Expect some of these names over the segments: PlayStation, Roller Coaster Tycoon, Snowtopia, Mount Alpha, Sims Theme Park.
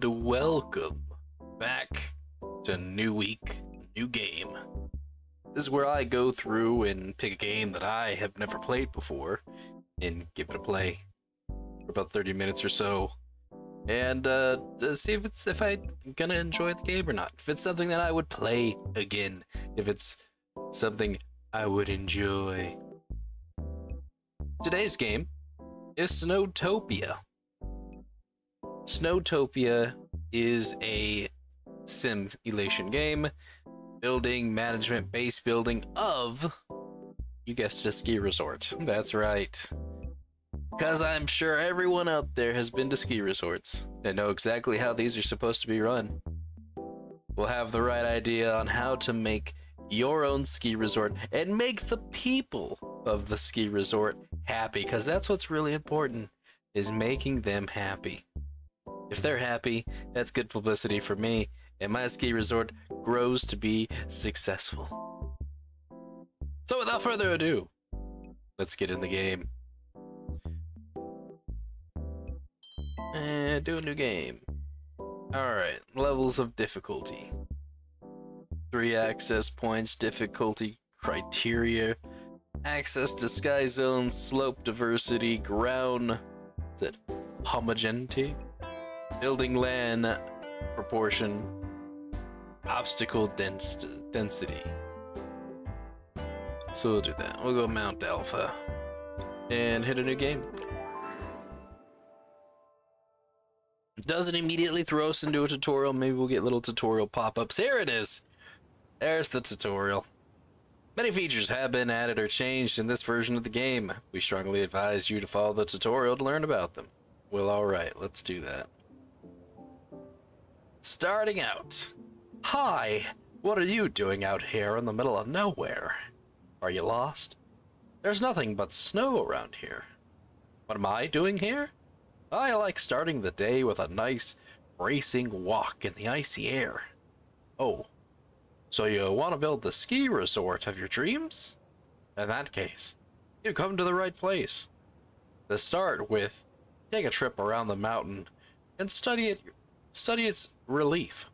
and welcome back to a new week, new game. This is where I go through and pick a game that I have never played before and give it a play for about 30 minutes or so, and see if I'm gonna enjoy the game or not. If it's something that I would play again, if it's something I would enjoy. Today's game is Snowtopia. Snowtopia is a simulation game, building management, base building of, you guessed it, a ski resort. That's right, because I'm sure everyone out there has been to ski resorts and know exactly how these are supposed to be run. We'll have the right idea on how to make your own ski resort and make the people of the ski resort happy, because that's what's really important, is making them happy. If they're happy, that's good publicity for me, and my ski resort grows to be successful. So without further ado, let's get in the game. And do a new game. Alright, levels of difficulty. 3 access points, difficulty criteria, access to sky zone, slope diversity, ground homogeneity, building land proportion, obstacle density. So we'll do that. We'll go Mount Alpha and hit a new game. It doesn't immediately throw us into a tutorial. Maybe we'll get little tutorial pop-ups. Here it is. There's the tutorial. Many features have been added or changed in this version of the game. We strongly advise you to follow the tutorial to learn about them. Well, alright, let's do that. Starting out. Hi, what are you doing out here in the middle of nowhere? Are you lost? There's nothing but snow around here. What am I doing here? I like starting the day with a nice, bracing walk in the icy air. Oh, so you want to build the ski resort of your dreams? In that case, you've come to the right place. To start with, take a trip around the mountain and study its relief.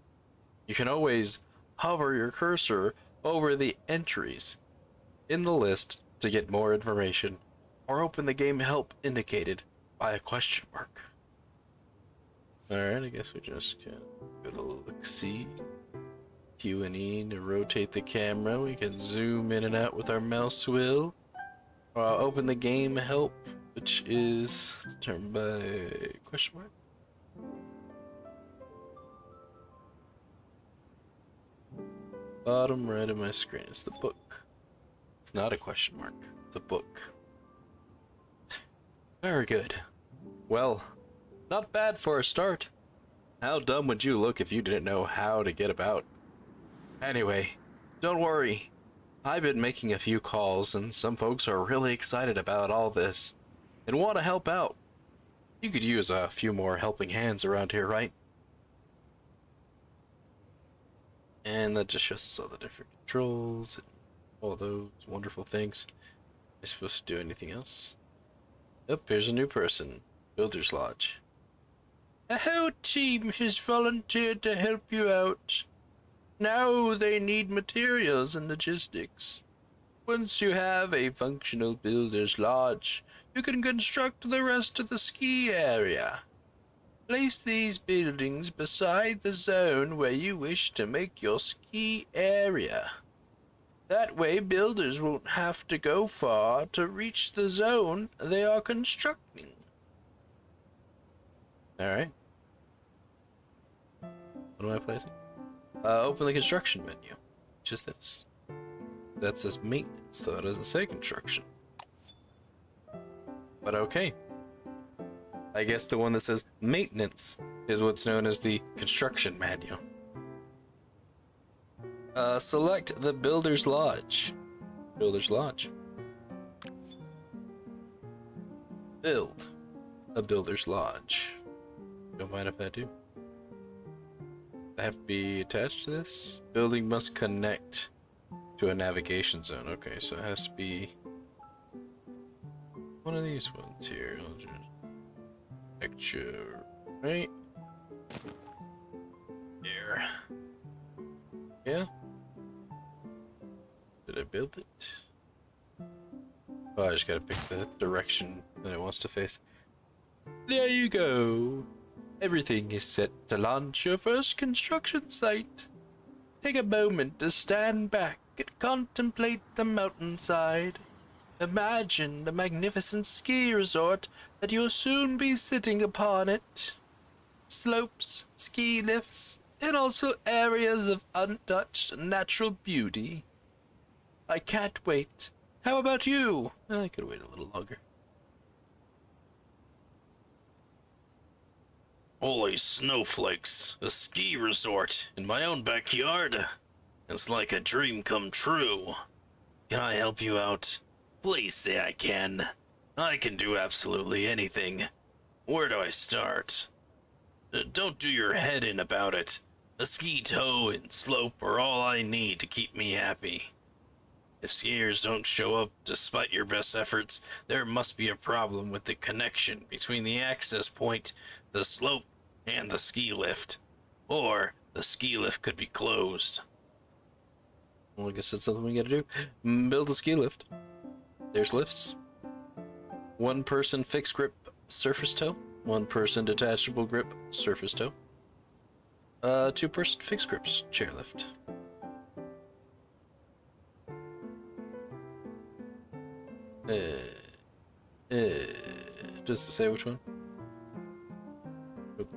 You can always hover your cursor over the entries in the list to get more information, or open the game help indicated by a question mark. Alright, I guess we just can go to look, see, Q and E to rotate the camera. We can zoom in and out with our mouse wheel. Open the game help, which is determined by question mark. Bottom right of my screen is the book. It's not a question mark. It's a book. Very good. Well, not bad for a start. How dumb would you look if you didn't know how to get about? Anyway, don't worry. I've been making a few calls, and some folks are really excited about all this and want to help out. You could use a few more helping hands around here, right? And that just shows us all the different controls and all those wonderful things. Am I supposed to do anything else? Yep, here's a new person. Builder's Lodge. A whole team has volunteered to help you out. Now they need materials and logistics. Once you have a functional builder's lodge, you can construct the rest of the ski area. Place these buildings beside the zone where you wish to make your ski area. That way builders won't have to go far to reach the zone they are constructing. Alright. What am I placing? Open the construction menu. Just this. That says maintenance, though it doesn't say construction. But okay. I guess the one that says maintenance is what's known as the construction menu. Select the Builder's Lodge. Builder's Lodge. Build a Builder's Lodge. Don't mind if I do. I have to be attached to this? Building must connect to a navigation zone. Okay, so it has to be one of these ones here. I'll just picture, right? Yeah. Did I build it? Oh, I just gotta pick the direction that it wants to face. There you go. Everything is set to launch your first construction site. Take a moment to stand back and contemplate the mountainside. Imagine the magnificent ski resort that you'll soon be sitting upon it. Slopes, ski lifts, and also areas of untouched natural beauty. I can't wait. How about you? I could wait a little longer. Holy snowflakes, a ski resort in my own backyard. It's like a dream come true. Can I help you out? Please say I can. I can do absolutely anything. Where do I start? Don't do your head in about it. A ski toe and slope are all I need to keep me happy. If skiers don't show up despite your best efforts, there must be a problem with the connection between the access point, the slope, and the ski lift. Or the ski lift could be closed. Well, I guess that's something we gotta do. Build a ski lift. There's lifts. One person fixed grip surface toe. One person detachable grip surface toe. Two person fixed grips chairlift. Does it say which one? Nope.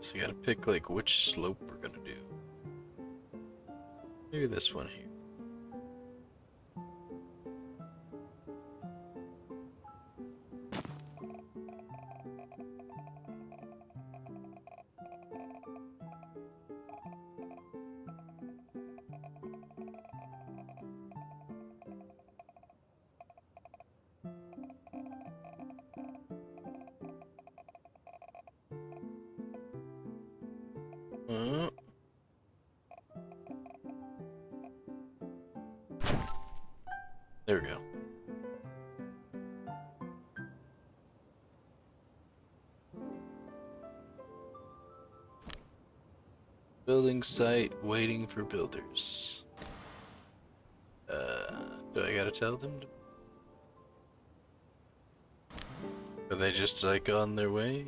So you gotta pick like which slope we're gonna do. Maybe this one here. There we go. Building site, waiting for builders. Do I gotta tell them? Are they just like on their way?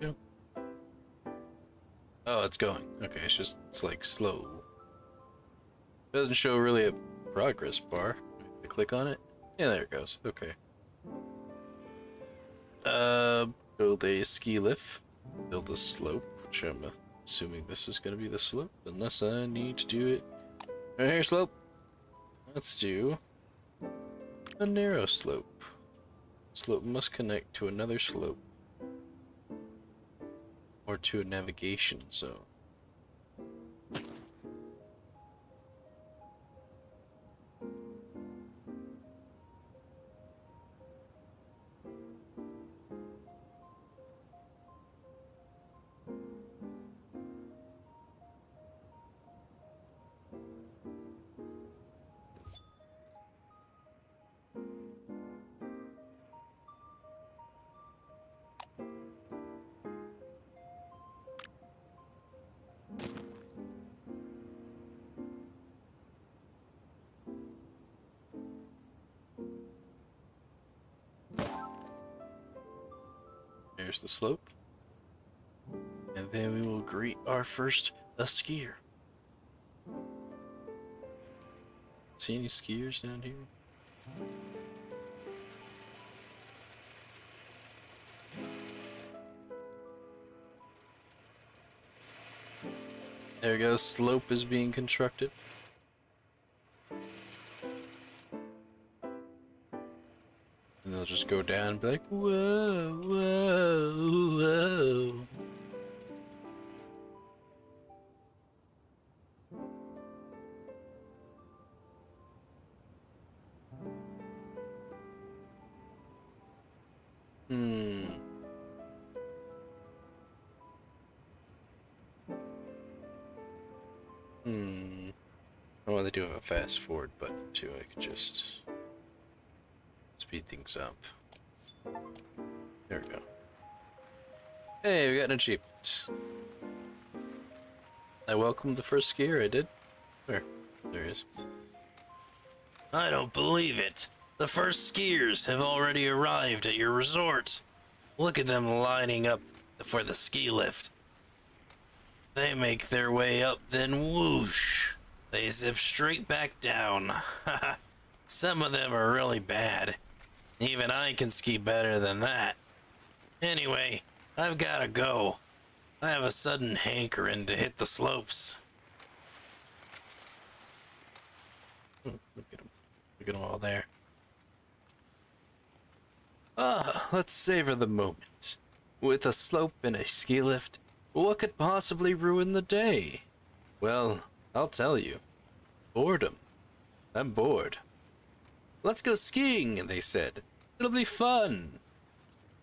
Yeah. Oh, it's going. Okay, it's just, it's like slow. It doesn't show really a progress bar. I click on it. Yeah, there it goes. Okay. Build a ski lift. Build a slope, which I'm assuming this is going to be the slope, unless I need to do it. Right here, slope. Let's do a narrow slope. Slope must connect to another slope or to a navigation zone. There's the slope, and then we will greet our first skier. See any skiers down here? There we go, slope is being constructed. Just go down and be like, whoa, whoa, whoa. Well, they do have a fast forward button too. I could just speed things up. There we go. Hey, we got an achievement. I welcomed the first skier, I did. Where? There he is. I don't believe it. The first skiers have already arrived at your resort. Look at them lining up for the ski lift. They make their way up, then whoosh. They zip straight back down. Some of them are really bad. Even I can ski better than that. Anyway, I've gotta go. I have a sudden hankering to hit the slopes. Oh, look at them. Look at them all there. Ah, let's savor the moment. With a slope and a ski lift, what could possibly ruin the day? Well, I'll tell you. Boredom. I'm bored. Let's go skiing, they said. It'll be fun.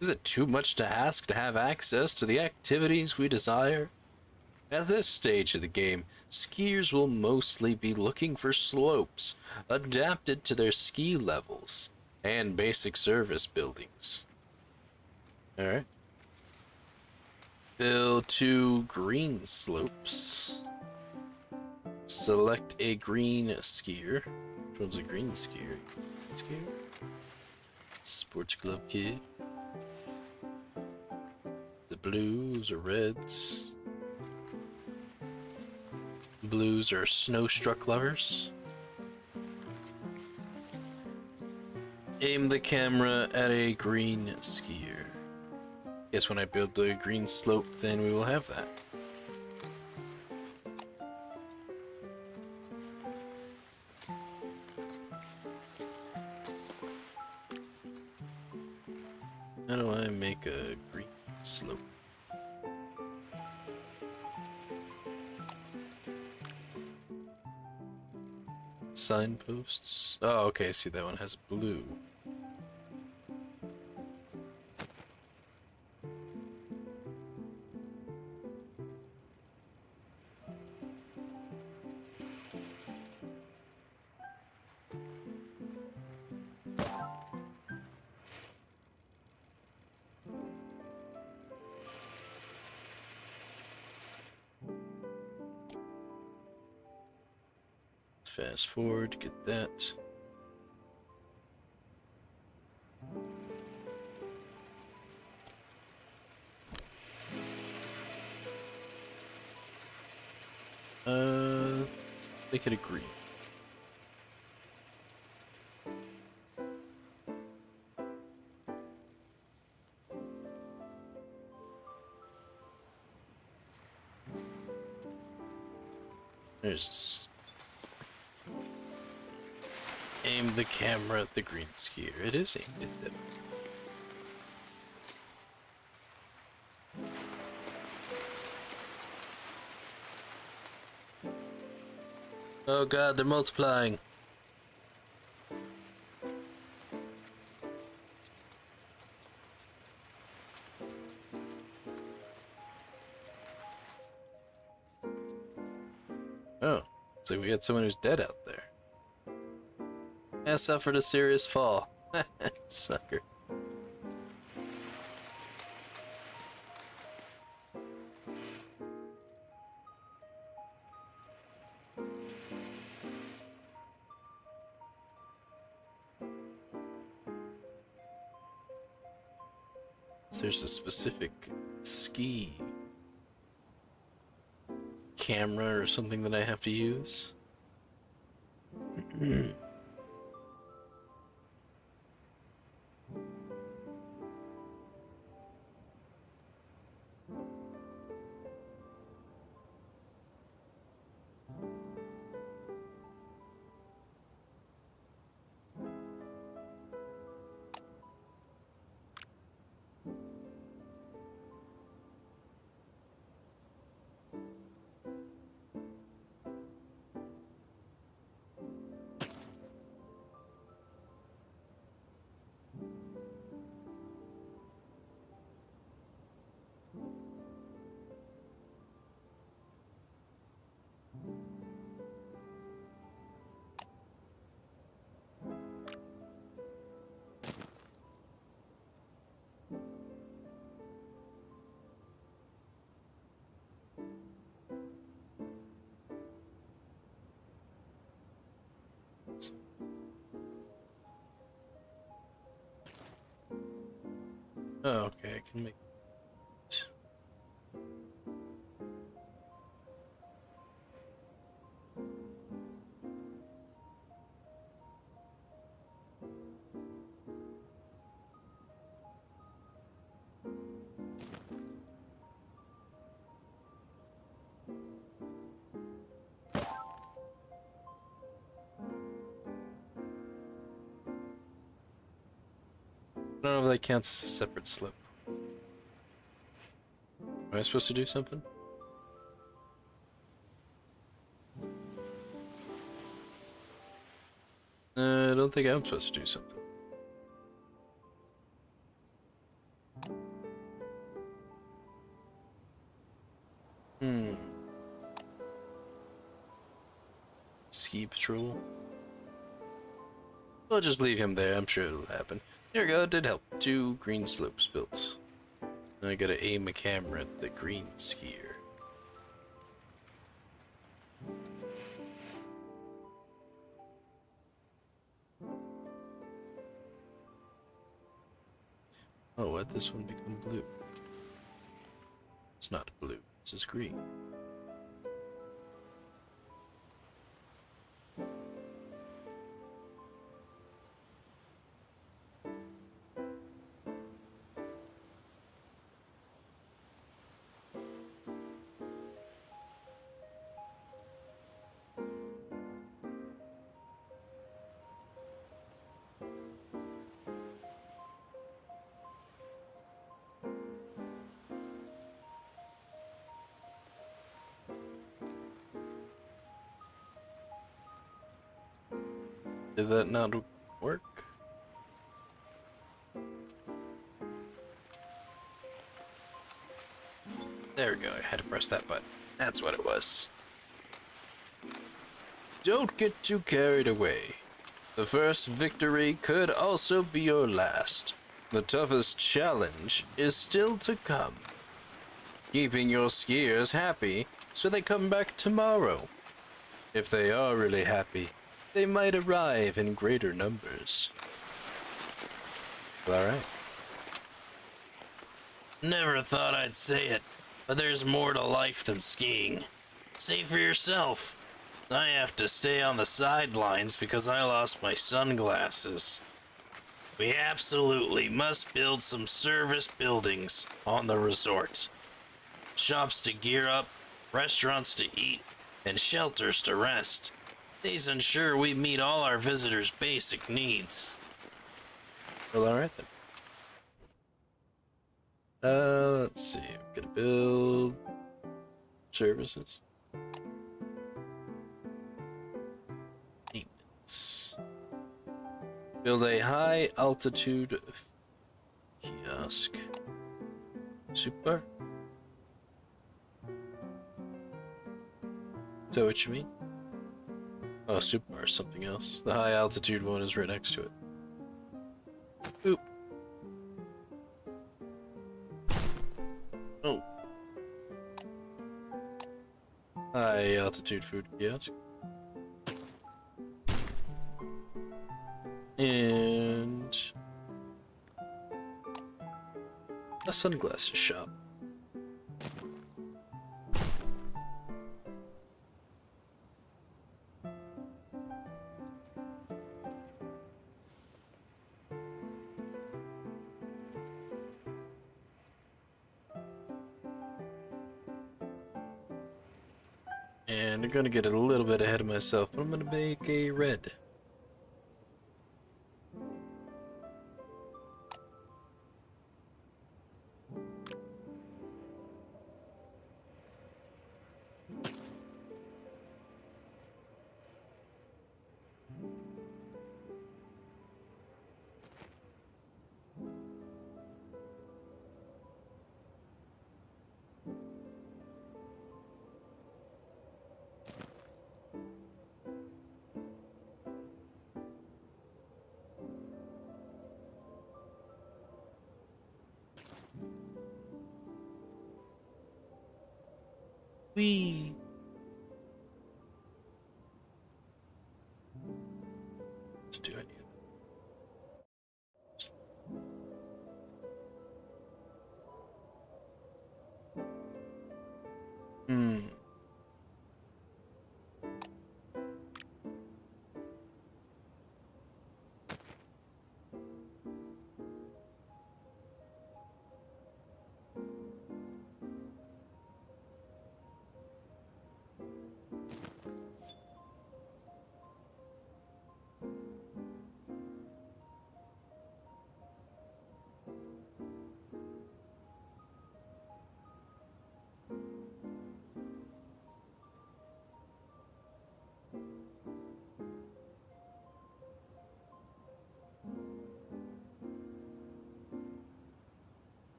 Is it too much to ask to have access to the activities we desire? At this stage of the game, skiers will mostly be looking for slopes adapted to their ski levels and basic service buildings. Alright. Build 2 green slopes. Select a green skier. Which one's a green skier? Sports club kid. The blues are reds. Blues are snowstruck lovers. Aim the camera at a green skier. Guess when I build the green slope, then we will have that. How do I make a green slope? Signposts. Oh, okay, see, that one has blue. Fast forward, get that. They could agree. There's. Aim the camera at the green skier. It is aimed at them. Oh god, they're multiplying. Oh, so we got someone who's dead out there. I suffered a serious fall. Sucker. There's a specific ski camera or something that I have to use. Oh, okay, I can make it. I don't know if that counts as a separate slip. Am I supposed to do something? I don't think I'm supposed to do something. Ski patrol? I'll just leave him there, I'm sure it'll happen. There we go, it did help. 2 green slopes built. Now I gotta aim a camera at the green skier. Oh, why'd this one become blue? It's not blue, this is green. Did that not work? There we go, I had to press that button. That's what it was. Don't get too carried away. The first victory could also be your last. The toughest challenge is still to come. Keeping your skiers happy so they come back tomorrow. If they are really happy, they might arrive in greater numbers. Alright. Never thought I'd say it, but there's more to life than skiing. See for yourself. I have to stay on the sidelines because I lost my sunglasses. We absolutely must build some service buildings on the resort. Shops to gear up, restaurants to eat, and shelters to rest. These ensure we meet all our visitors' basic needs. Well, alright then. Let's see. I'm gonna build services. Maintenance. Build a high altitude kiosk. Super. Is that what you mean? Oh, super or something else. The high altitude one is right next to it. Boop. Oh. High altitude food kiosk. And a sunglasses shop. And I'm gonna get a little bit ahead of myself, but I'm gonna make a red. Wee. Let's do it.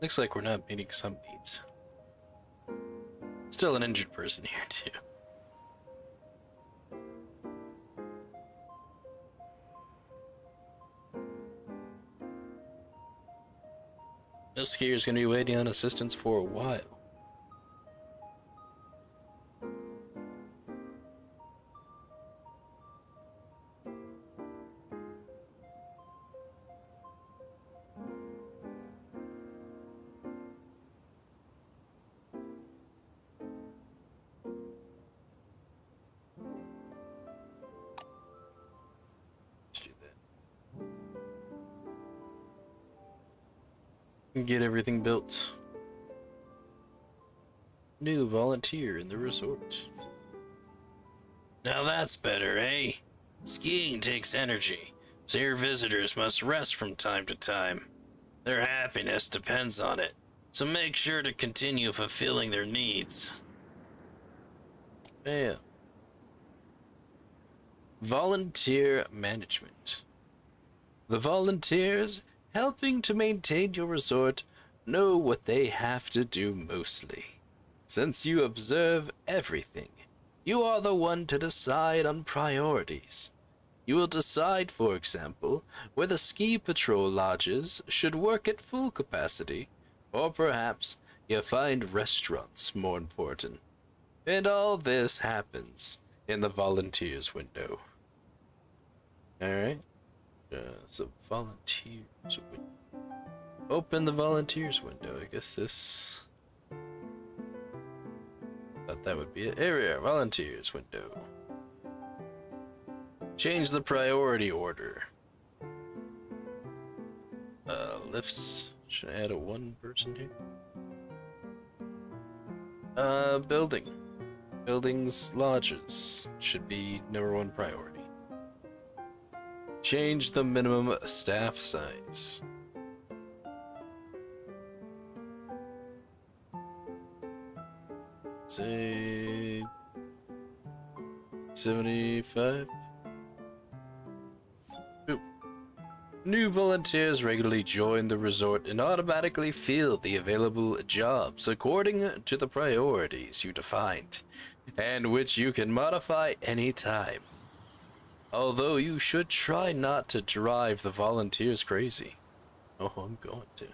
Looks like we're not meeting some needs. Still an injured person here, too. No skier's gonna be waiting on assistance for a while. Get everything built. New volunteer in the resort. Now that's better, eh? Skiing takes energy, so your visitors must rest from time to time. Their happiness depends on it, so make sure to continue fulfilling their needs. Yeah. Volunteer management. The volunteers helping to maintain your resort know what they have to do mostly. Since you observe everything, you are the one to decide on priorities. You will decide, for example, whether ski patrol lodges should work at full capacity, or perhaps you find restaurants more important. And all this happens in the volunteers window. Alright. So volunteers window. Open the volunteers window. I guess this... thought that would be it. Here we are, volunteers window. Change the priority order. Lifts. Should I add a one person here? Building. Buildings, lodges should be #1 priority. Change the minimum staff size. Say 75. Boop. New volunteers regularly join the resort and automatically fill the available jobs according to the priorities you defined, and which you can modify any time. Although you should try not to drive the volunteers crazy. Oh, I'm going to.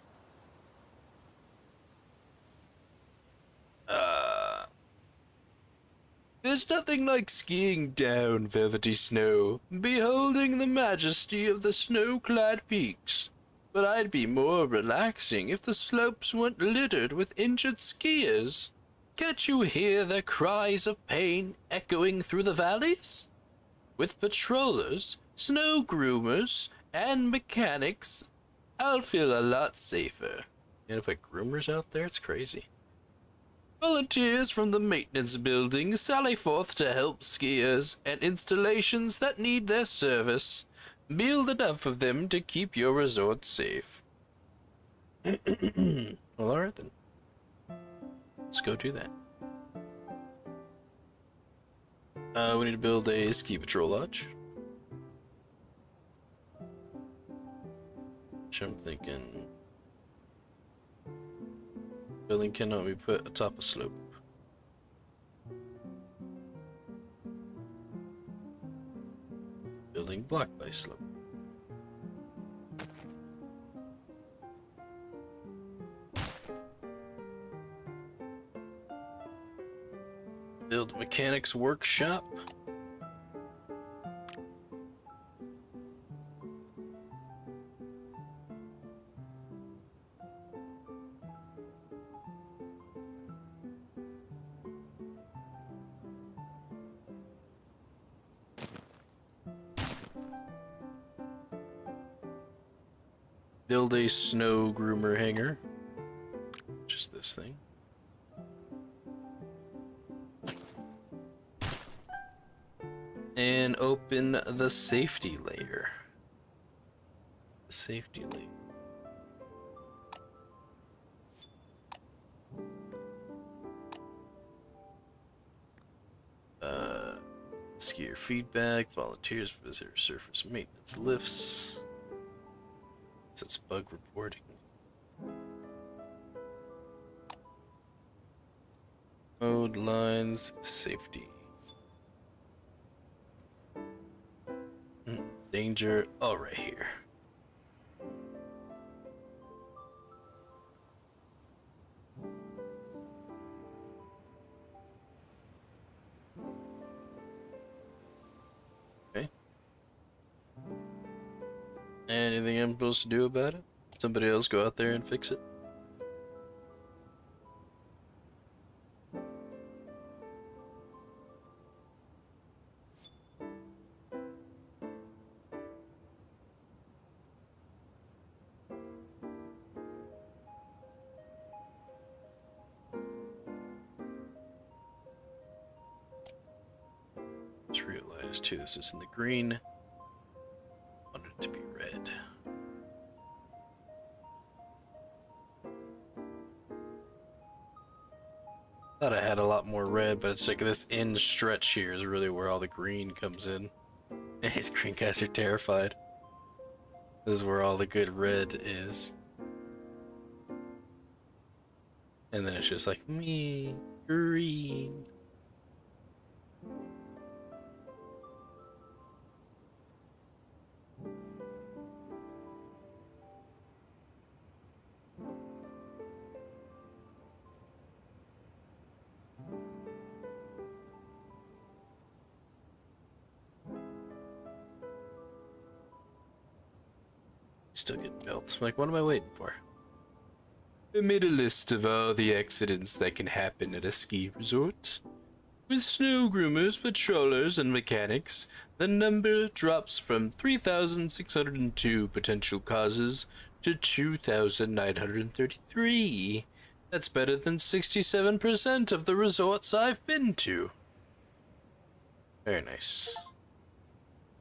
There's nothing like skiing down velvety snow, beholding the majesty of the snow-clad peaks. But I'd be more relaxing if the slopes weren't littered with injured skiers. Can't you hear their cries of pain echoing through the valleys? With patrollers, snow groomers, and mechanics, I'll feel a lot safer. And if I groomers out there, it's crazy. Volunteers from the maintenance building sally forth to help skiers and installations that need their service. Build enough of them to keep your resort safe. Well, alright then. Let's go do that. We need to build a ski patrol lodge. Which I'm thinking... building cannot be put atop a slope. Building block by slope. Build mechanics workshop. Build a snow groomer hangar. Just this thing. And open the safety layer. The safety layer. Skier feedback, volunteers, visitor surface maintenance, lifts. That's bug reporting. Mode lines, safety. Danger, all right here. Okay. Anything I'm supposed to do about it? Somebody else go out there and fix it? Realized too, this is in the green. I want it to be red. Thought I had a lot more red, but it's like this end stretch here is really where all the green comes in. And these green guys are terrified. This is where all the good red is. And then it's just like, me, green. Still getting built. I'm like, what am I waiting for? I made a list of all the accidents that can happen at a ski resort. With snow groomers, patrollers, and mechanics, the number drops from 3,602 potential causes to 2,933. That's better than 67% of the resorts I've been to. Very nice.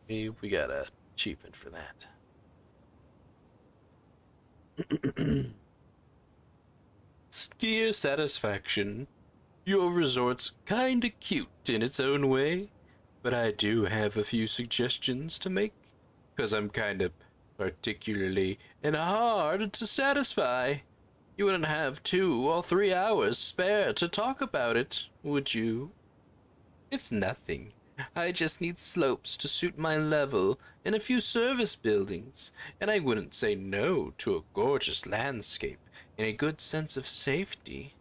We got an achievement for that. Skier satisfaction. Your resort's kinda cute in its own way, but I do have a few suggestions to make, cause I'm kinda particularly and hard to satisfy. You wouldn't have 2 or 3 hours spare to talk about it, would you? It's nothing. I just need slopes to suit my level and a few service buildings, and I wouldn't say no to a gorgeous landscape and a good sense of safety.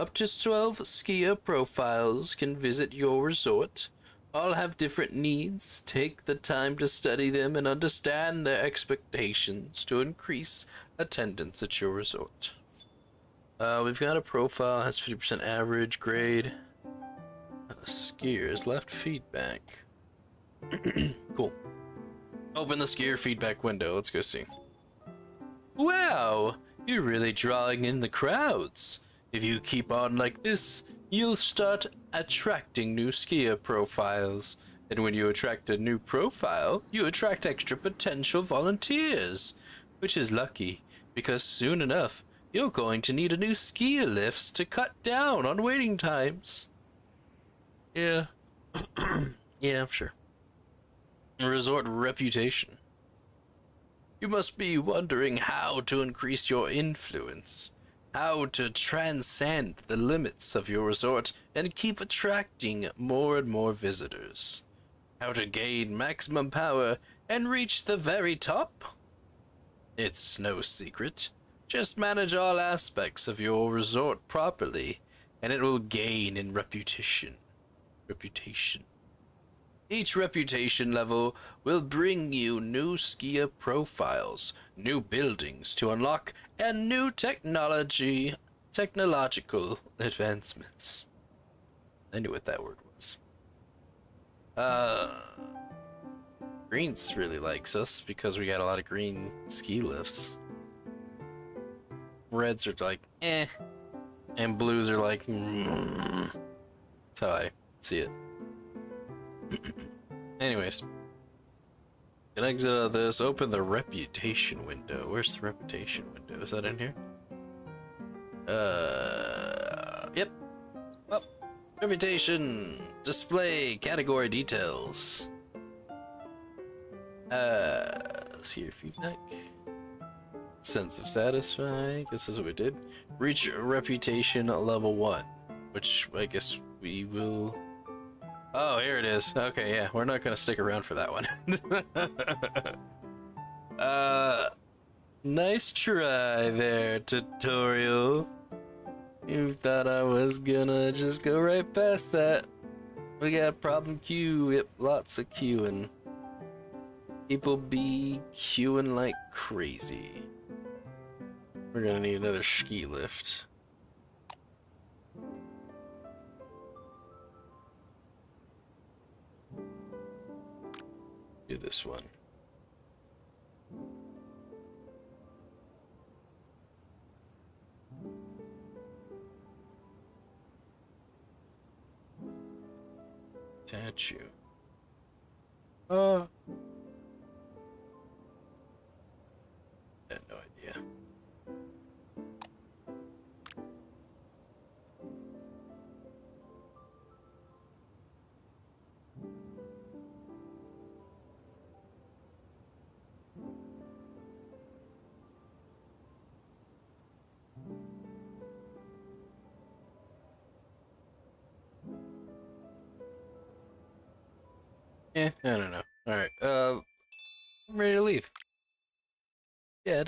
Up to 12 skier profiles can visit your resort. All have different needs. Take the time to study them and understand their expectations to increase attendance at your resort. We've got a profile, has 50% average grade. Skiers left feedback. Cool. Open the skier feedback window. Let's go see. Wow, you're really drawing in the crowds. If you keep on like this, you'll start attracting new skier profiles. And when you attract a new profile, you attract extra potential volunteers. Which is lucky, because soon enough, you're going to need a new skier lifts to cut down on waiting times. Yeah. Yeah, sure. Resort reputation. You must be wondering how to increase your influence, how to transcend the limits of your resort and keep attracting more and more visitors, how to gain maximum power and reach the very top. It's no secret. Just manage all aspects of your resort properly, and it will gain in reputation. Each reputation level will bring you new skier profiles, new buildings to unlock, and new technological advancements. I knew what that word was. Greens really likes us because we got a lot of green ski lifts. Reds are like, eh, and blues are like, mm. That's how I see it. Anyways, can exit out of this, open the reputation window. Where's the reputation window? Is that in here? Yep. Well, reputation, display category details. Let's hear feedback. Sense of satisfy. This is what we did. Reach reputation level 1. which I guess we will. Oh, here it is. Okay, yeah, we're not gonna stick around for that one. Nice try there, tutorial. You thought I was gonna just go right past that. We got problem queue. Yep, lots of queuing. People be queuing like crazy. We're gonna need another ski lift. Do this one. Statue. I had no idea. Yeah, I don't know. Alright, I'm ready to leave. Yeah,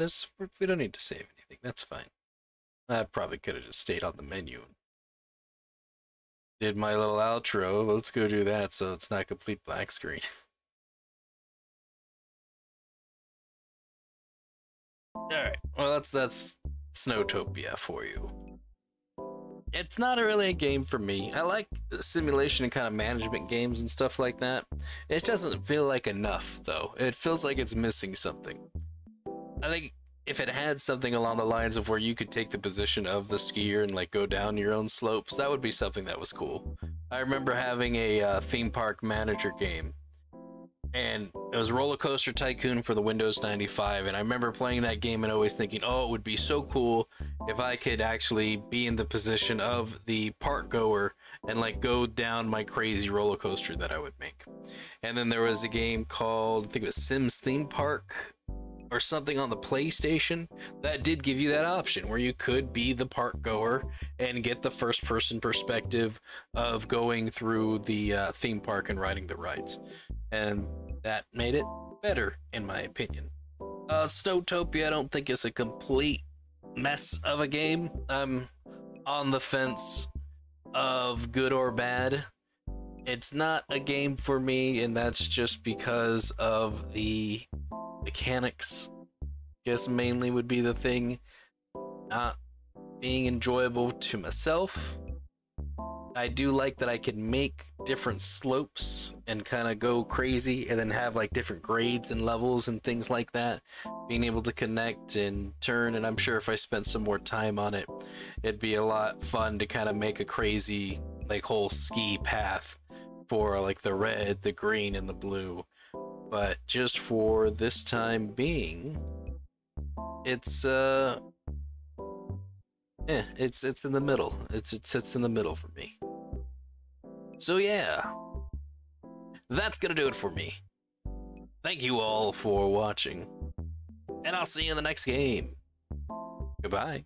we don't need to save anything, that's fine. I probably could have just stayed on the menu and did my little outro. Let's go do that so it's not complete black screen. Alright, well that's Snowtopia for you. It's not really a game for me. I like simulation and kind of management games and stuff like that. It doesn't feel like enough, though. It feels like it's missing something. I think if it had something along the lines of where you could take the position of the skier and like go down your own slopes, that would be something that was cool. I remember having a theme park manager game. And it was Roller Coaster Tycoon for the Windows 95, and I remember playing that game and always thinking, oh, it would be so cool if I could actually be in the position of the park goer and like go down my crazy roller coaster that I would make. And then there was a game called, I think it was Sims Theme Park or something on the PlayStation that did give you that option where you could be the park goer and get the first person perspective of going through the theme park and riding the rides. And that made it better, in my opinion. Snowtopia, I don't think it's a complete mess of a game. I'm on the fence of good or bad. It's not a game for me, and that's just because of the mechanics. I guess mainly would be the thing not being enjoyable to myself. I do like that I can make different slopes and kind of go crazy and then have like different grades and levels and things like that, being able to connect and turn. And I'm sure if I spent some more time on it, it'd be a lot fun to kind of make a crazy like whole ski path for like the red, the green, and the blue. But just for this time being, it's in the middle. It sits in the middle for me. So yeah, that's gonna do it for me. Thank you all for watching, and I'll see you in the next game. Goodbye.